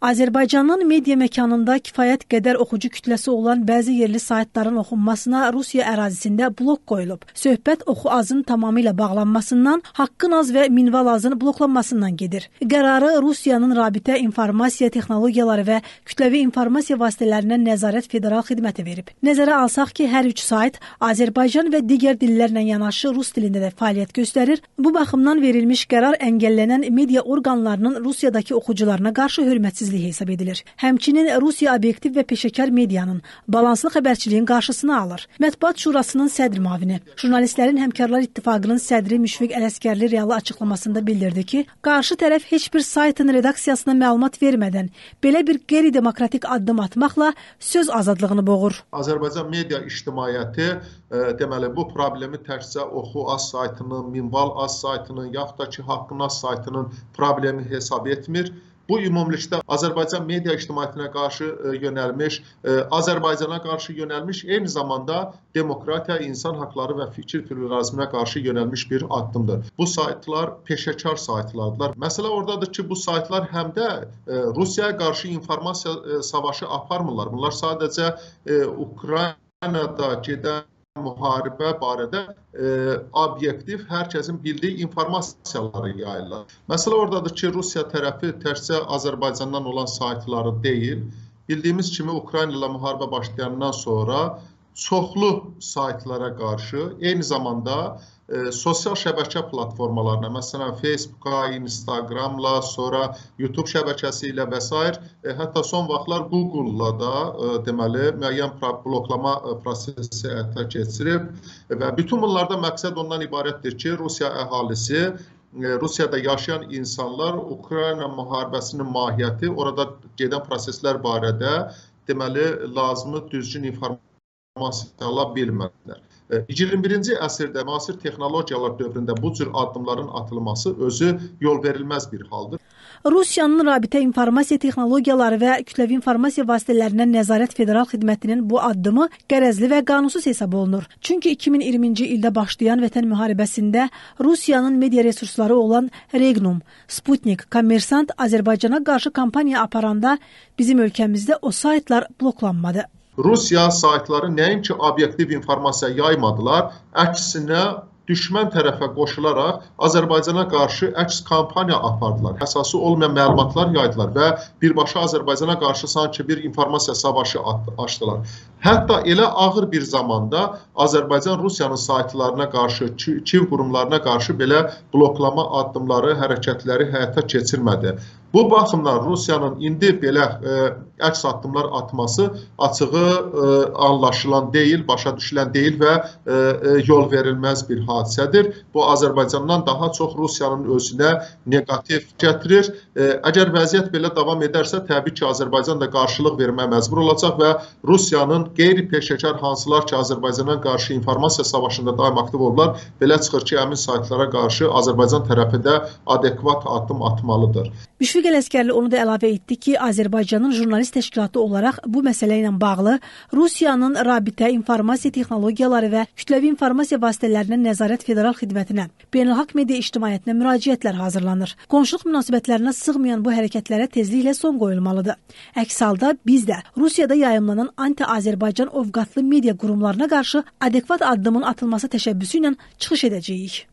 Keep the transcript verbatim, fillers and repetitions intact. Azərbaycanın media məkanında kifayət qədər oxucu kütləsi olan bəzi yerli saytların oxunmasına Rusiya ərazisində blok qoyulub. Söhbət oxu.azın tamamilə bağlanmasından, haqqın.az və minval.azın bloklanmasından gedir. Qərarı Rusiyanın Rabitə İnformasiya Texnologiyaları və Kütləvi İnformasiya Vasitələrinə Nəzarət Federal Xidməti verib. Nəzərə alsaq ki, hər üç sayt Azərbaycan və digər dillərlə yanaşı rus dilində də fəaliyyət göstərir. Bu baxımdan verilmiş qərar əngəllənən media orqanlarının Rusiyadakı oxucularına qarşı hörmətsiz hesab edilir. Həmçinin Rusiya obyektiv və peşəkar medianın, balanslı xəbərçiliyin qarşısını alır. Mətbuat Şurasının sədr müavini, Jurnalistlərin Həmkarlar İttifaqının sədri Müşfiq Ələsgərli realı açıqlamasında bildirdi ki, qarşı tərəf heç bir saytın redaksiyasına məlumat vermədən belə bir qeyri-demokratik addım atmaqla söz azadlığını boğur. Azərbaycan media ictimaiyyəti e, deməli bu problemi təkcə oxu.az saytının, minval.az saytının, yaxud da ki haqqın.az saytının problemi hesab etmir. Bu ümumilikdə Azərbaycan media ictimaiyyətinə qarşı yönəlmiş, Azərbaycana qarşı yönəlmiş, eyni zamanda demokratiya, insan haqları və fikir pluralizminə qarşı yönəlmiş bir addımdır. Bu saytlar peşəkar saytlardır. Məsələ oradadır ki, bu saytlar həm də Rusiyaya qarşı informasiya savaşı aparmırlar. Bunlar sadəcə Ukraynada gedən müharibə barədə e, obyektiv, herkesin bildiği informasiyaları yayırlar. Mesela oradadır ki, Rusiya tərəfi təkcə Azərbaycandan olan saytları deyil, bildiğimiz kimi Ukrayna ilə müharibə başlayandan sonra çoxlu saytlara qarşı eyni zamanda e, sosial şəbəkə platformalarına, məsələn Facebooka, Instagramla, sonra YouTube şəbəkəsi ilə və s. E, hətta son vaxtlar Google-la da e, deməli, müəyyən bloklama e, prosesi ətə keçirib və bütün bunlarda məqsəd ondan ibarətdir ki, Rusiya əhalisi, Rusiyada yaşayan insanlar Ukrayna müharibəsinin mahiyyəti, orada gedən proseslər barədə deməli, lazımı düzgün informasiya ala bilmədilər. iyirmi birinci əsrdə müasir texnologiyalar dövründə bu cür addımların atılması özü yol verilməz bir haldır. Rusiyanın Rabitə İnformasiya Texnologiyaları və Kütləvi İnformasiya Vasitələrinə Nəzarət Federal Xidmətinin bu addımı qərəzli və qanunsuz hesab olunur. Çünki iki min iyirminci ildə başlayan Vətən müharibəsində Rusiyanın media resursları olan Regnum, Sputnik, Kommersant Azərbaycana qarşı kampaniya aparanda bizim ölkəmizdə o saytlar bloklanmadı. Rusiya saytları nəinki obyektiv informasiya yaymadılar, əksinə düşmən tərəfə qoşularaq Azərbaycana qarşı əks kampaniya apardılar. Əsası olmayan məlumatlar yaydılar və birbaşa Azərbaycana qarşı sanki bir informasiya savaşı açdılar. Hətta elə ağır bir zamanda Azərbaycan Rusiyanın saytlarına qarşı, Kiyev qurumlarına qarşı belə bloklama addımları, hərəkətləri həyata keçirmədi. Bu baxımdan Rusiyanın indi belə əks addımlar atması açığı ə, anlaşılan deyil, başa düşülən deyil və ə, yol verilməz bir hadisədir. Bu Azərbaycandan daha çox Rusiyanın özünə negativ gətirir. Ə, əgər vəziyyət belə davam edərsə, təbii ki, Azərbaycan da qarşılıq verməyə məcbur olacaq və Rusiyanın qeyri-peşəkar hansılar ki, Azərbaycandan qarşı informasiya savaşında daim aktiv olurlar, belə çıxır ki, həmin saytlara qarşı Azərbaycan tərəfində adekvat addım atmalıdır. Müşfiq Ələsgərli onu da əlavə etdi ki, Azərbaycanın jurnalist təşkilatı olaraq bu məsələ ilə bağlı Rusiyanın Rabitə İnformasiya Texnologiyaları və Kütləvi İnformasiya Vasitələrinə Nəzarət Federal Xidmətinə, Beynəlxalq Media İctimaiyyətinə müraciətlər hazırlanır. Qonşuluq münasibətlərinə sığmayan bu hərəkətlərə tezliklə son qoyulmalıdır. Əks halda biz də Rusiyada yayımlanan anti-Azərbaycan ovqatlı media qurumlarına qarşı adekvat addımın atılması təşəbbüsü ilə çıxış edəcəyik.